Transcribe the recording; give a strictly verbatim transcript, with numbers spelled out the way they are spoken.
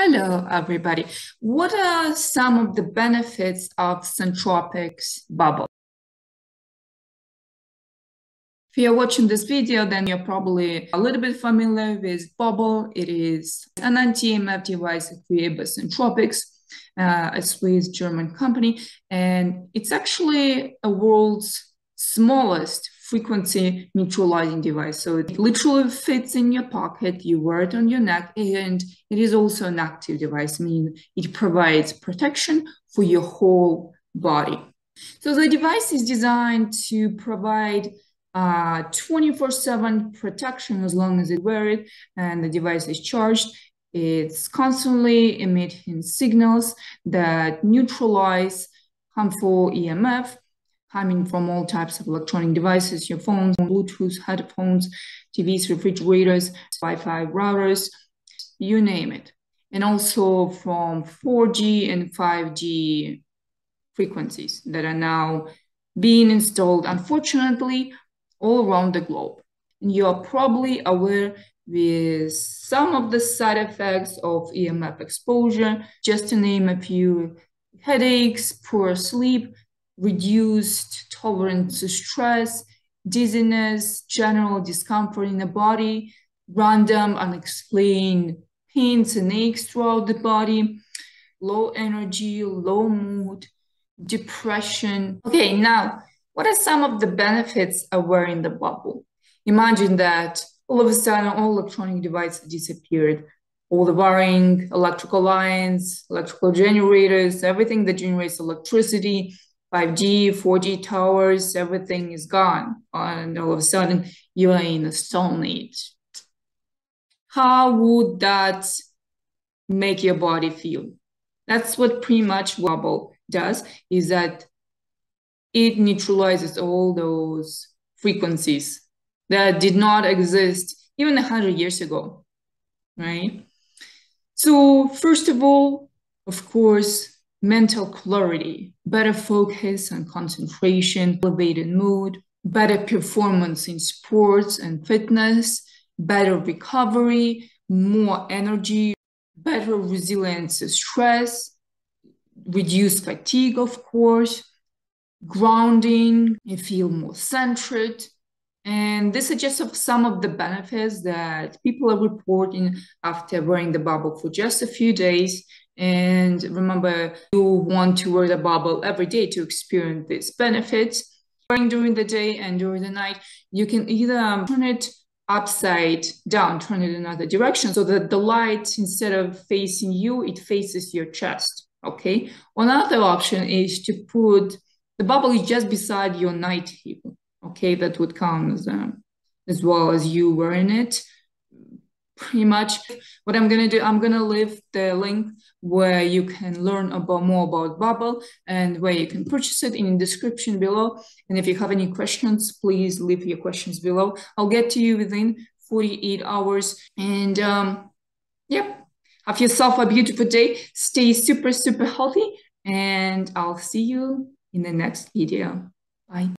Hello, everybody. What are some of the benefits of Centropix Bubble? If you're watching this video, then you're probably a little bit familiar with Bubble. It is an anti-M F device created by Centropix. Uh, a Swiss German company, and it's actually a world's smallest frequency neutralizing device. So it literally fits in your pocket, you wear it on your neck, and it is also an active device, meaning it provides protection for your whole body. So the device is designed to provide twenty-four seven uh, protection as long as you wear it and the device is charged. It's constantly emitting signals that neutralize harmful E M F coming from all types of electronic devices, your phones, Bluetooth, headphones, T Vs, refrigerators, Wi-Fi routers, you name it. And also from four G and five G frequencies that are now being installed, unfortunately, all around the globe. And you are probably aware with some of the side effects of E M F exposure, just to name a few: headaches, poor sleep, reduced tolerance to stress, dizziness, general discomfort in the body, random unexplained pains and aches throughout the body, low energy, low mood, depression. Okay, now, what are some of the benefits of wearing the Bubble? Imagine that all of a sudden, all electronic devices disappeared. All the wiring, electrical lines, electrical generators, everything that generates electricity, five G, four G towers, everything is gone. And all of a sudden, you are in a stone age. How would that make your body feel? That's what pretty much Bubble does, is that it neutralizes all those frequencies that did not exist even one hundred years ago, right? So first of all, of course, mental clarity, better focus and concentration, elevated mood, better performance in sports and fitness, better recovery, more energy, better resilience to stress, reduced fatigue, of course, grounding, you feel more centered. And this is just some of the benefits that people are reporting after wearing the Bubble for just a few days. And remember, you want to wear the Bubble every day to experience these benefits. Wearing during the day and during the night, you can either turn it upside down, turn it in another direction so that the light, instead of facing you, it faces your chest, okay? Another option is to put the Bubble just beside your night table. Okay, that would count as, um, as well as you wearing it. Pretty much what I'm going to do, I'm going to leave the link where you can learn about more about Bubble and where you can purchase it in the description below. And if you have any questions, please leave your questions below. I'll get to you within forty-eight hours. And um, yep, have yourself a beautiful day. Stay super, super healthy. And I'll see you in the next video. Bye.